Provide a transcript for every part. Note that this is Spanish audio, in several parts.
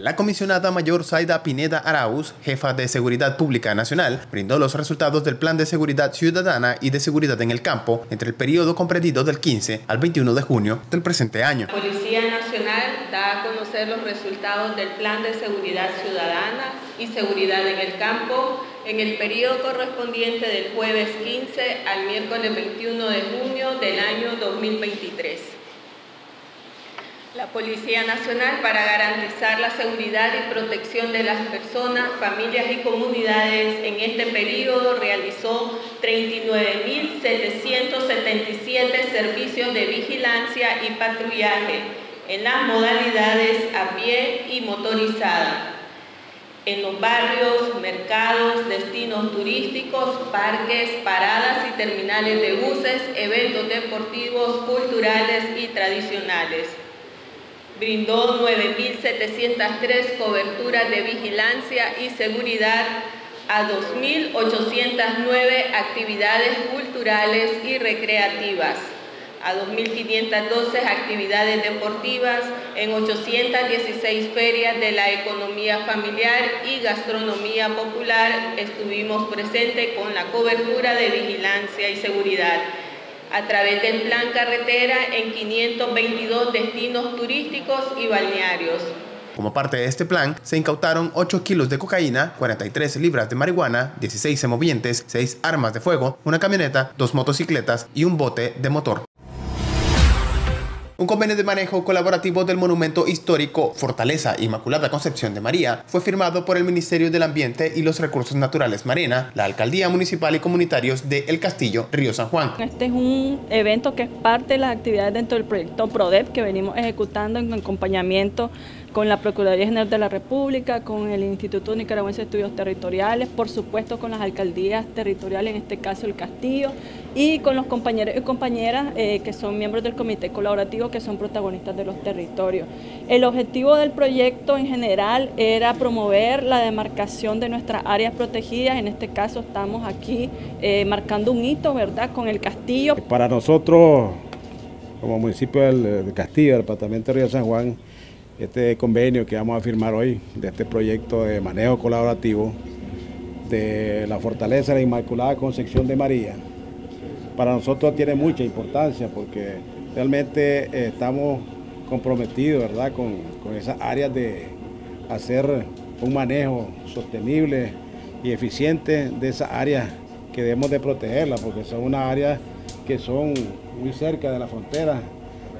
La comisionada mayor Zaida Pineda Arauz, jefa de Seguridad Pública Nacional, brindó los resultados del Plan de Seguridad Ciudadana y de Seguridad en el Campo entre el periodo comprendido del 15 al 21 de junio del presente año. La Policía Nacional da a conocer los resultados del Plan de Seguridad Ciudadana y Seguridad en el Campo en el periodo correspondiente del jueves 15 al miércoles 21 de junio del año 2023. La Policía Nacional, para garantizar la seguridad y protección de las personas, familias y comunidades, en este periodo realizó 39.777 servicios de vigilancia y patrullaje en las modalidades a pie y motorizada, en los barrios, mercados, destinos turísticos, parques, paradas y terminales de buses, eventos deportivos, culturales y tradicionales. Brindó 9.703 coberturas de vigilancia y seguridad a 2.809 actividades culturales y recreativas, a 2.512 actividades deportivas en 816 ferias de la economía familiar y gastronomía popular. Estuvimos presentes con la cobertura de vigilancia y seguridad a través del plan carretera en 522 destinos turísticos y balnearios. Como parte de este plan, se incautaron 8 kilos de cocaína, 43 libras de marihuana, 16 semovientes, 6 armas de fuego, una camioneta, 2 motocicletas y un bote de motor. Un convenio de manejo colaborativo del monumento histórico Fortaleza Inmaculada Concepción de María fue firmado por el Ministerio del Ambiente y los Recursos Naturales Marena, la Alcaldía Municipal y Comunitarios de El Castillo, Río San Juan. Este es un evento que es parte de las actividades dentro del proyecto PRODEP que venimos ejecutando en acompañamiento con la Procuraduría General de la República, con el Instituto Nicaragüense de Estudios Territoriales, por supuesto con las alcaldías territoriales, en este caso El Castillo, y con los compañeros y compañeras que son miembros del comité colaborativo, que son protagonistas de los territorios. El objetivo del proyecto en general era promover la demarcación de nuestras áreas protegidas. En este caso estamos aquí marcando un hito, ¿verdad?, con El Castillo. Para nosotros, como municipio del Castillo, del departamento de Río San Juan, este convenio que vamos a firmar hoy, de este proyecto de manejo colaborativo de la Fortaleza de la Inmaculada Concepción de María, para nosotros tiene mucha importancia porque realmente estamos comprometidos, ¿verdad?, con esas áreas de hacer un manejo sostenible y eficiente de esas áreas que debemos de protegerlas, porque son unas áreas que son muy cerca de la frontera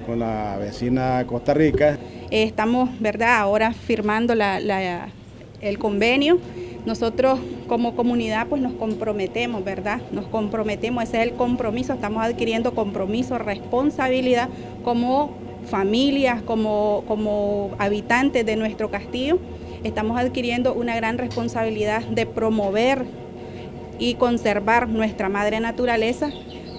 con la vecina Costa Rica. Estamos, ¿verdad?, ahora firmando el convenio. Nosotros como comunidad pues nos comprometemos, ¿verdad?, nos comprometemos, ese es el compromiso, estamos adquiriendo compromiso, responsabilidad como familias, como habitantes de nuestro castillo. Estamos adquiriendo una gran responsabilidad de promover y conservar nuestra madre naturaleza,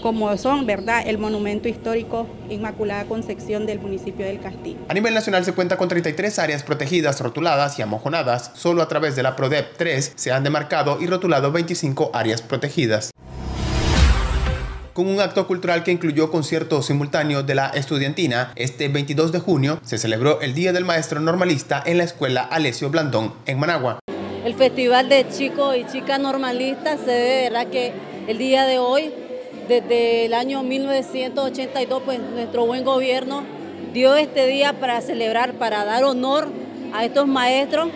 como son, ¿verdad?, el monumento histórico Inmaculada Concepción del municipio del Castillo. A nivel nacional se cuenta con 33 áreas protegidas, rotuladas y amojonadas. Solo a través de la PRODEP 3 se han demarcado y rotulado 25 áreas protegidas. Con un acto cultural que incluyó conciertos simultáneos de la estudiantina, este 22 de junio se celebró el Día del Maestro Normalista en la Escuela Alesio Blandón, en Managua. El festival de chicos y chicas normalistas se ve, ¿verdad?, que el día de hoy, desde el año 1982, pues nuestro buen gobierno dio este día para celebrar, para dar honor a estos maestros,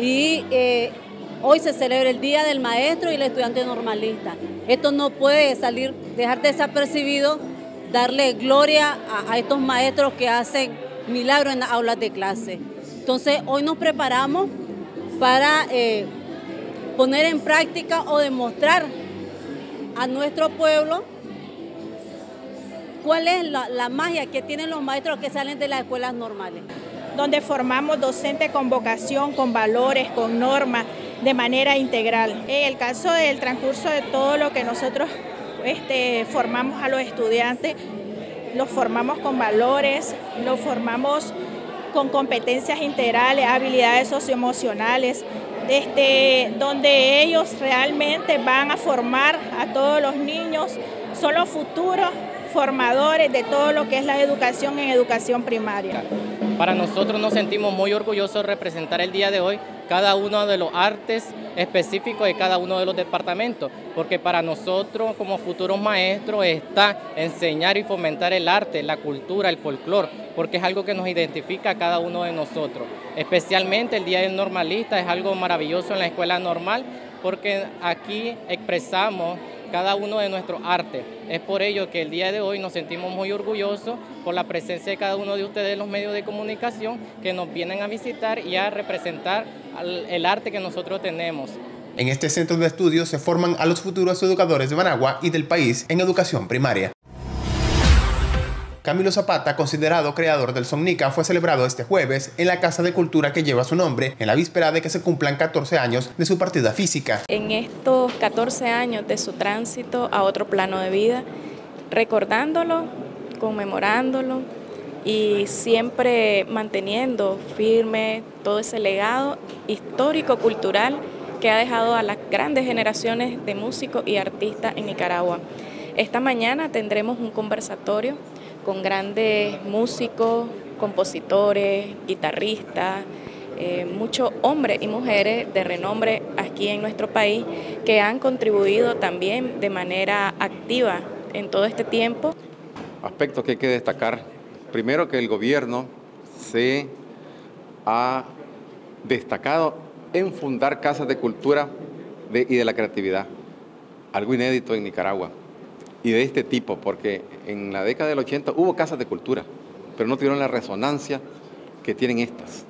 y hoy se celebra el Día del Maestro y el Estudiante Normalista. Esto no puede dejar desapercibido, darle gloria a estos maestros que hacen milagros en las aulas de clase. Entonces hoy nos preparamos para poner en práctica o demostrar a nuestro pueblo cuál es la magia que tienen los maestros que salen de las escuelas normales. Donde formamos docentes con vocación, con valores, con normas, de manera integral. En el caso del transcurso de todo lo que nosotros formamos a los estudiantes, los formamos con valores, los formamos con competencias integrales, habilidades socioemocionales, donde ellos realmente van a formar a todos los niños, son los futuros formadores de todo lo que es la educación en educación primaria. Para nosotros nos sentimos muy orgullosos de representar el día de hoy cada uno de los artes específicos de cada uno de los departamentos, porque para nosotros como futuros maestros está enseñar y fomentar el arte, la cultura, el folclore, porque es algo que nos identifica a cada uno de nosotros. Especialmente el Día del Normalista es algo maravilloso en la escuela normal, porque aquí expresamos cada uno de nuestros artes. Es por ello que el día de hoy nos sentimos muy orgullosos por la presencia de cada uno de ustedes en los medios de comunicación que nos vienen a visitar y a representar el arte que nosotros tenemos. En este centro de estudios se forman a los futuros educadores de Managua y del país en educación primaria. Camilo Zapata, considerado creador del son nica, fue celebrado este jueves en la Casa de Cultura que lleva su nombre, en la víspera de que se cumplan 14 años de su partida física. En estos 14 años de su tránsito a otro plano de vida, recordándolo, conmemorándolo y siempre manteniendo firme todo ese legado histórico-cultural que ha dejado a las grandes generaciones de músicos y artistas en Nicaragua. Esta mañana tendremos un conversatorio con grandes músicos, compositores, guitarristas, muchos hombres y mujeres de renombre aquí en nuestro país que han contribuido también de manera activa en todo este tiempo. Aspectos que hay que destacar. Primero, que el gobierno se ha destacado en fundar casas de cultura y de la creatividad, algo inédito en Nicaragua. Y de este tipo, porque en la década del 80 hubo casas de cultura, pero no tuvieron la resonancia que tienen estas,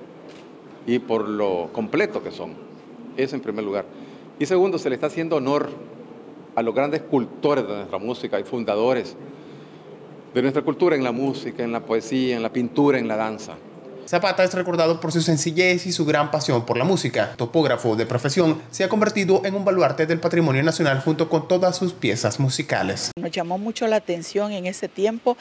y por lo completo que son. Eso en primer lugar. Y segundo, se le está haciendo honor a los grandes cultores de nuestra música y fundadores de nuestra cultura en la música, en la poesía, en la pintura, en la danza. Zapata es recordado por su sencillez y su gran pasión por la música. Topógrafo de profesión, se ha convertido en un baluarte del patrimonio nacional junto con todas sus piezas musicales. Nos llamó mucho la atención en ese tiempo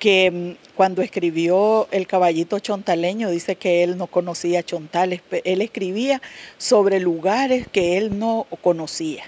que cuando escribió El Caballito Chontaleño, dice que él no conocía chontales, él escribía sobre lugares que él no conocía.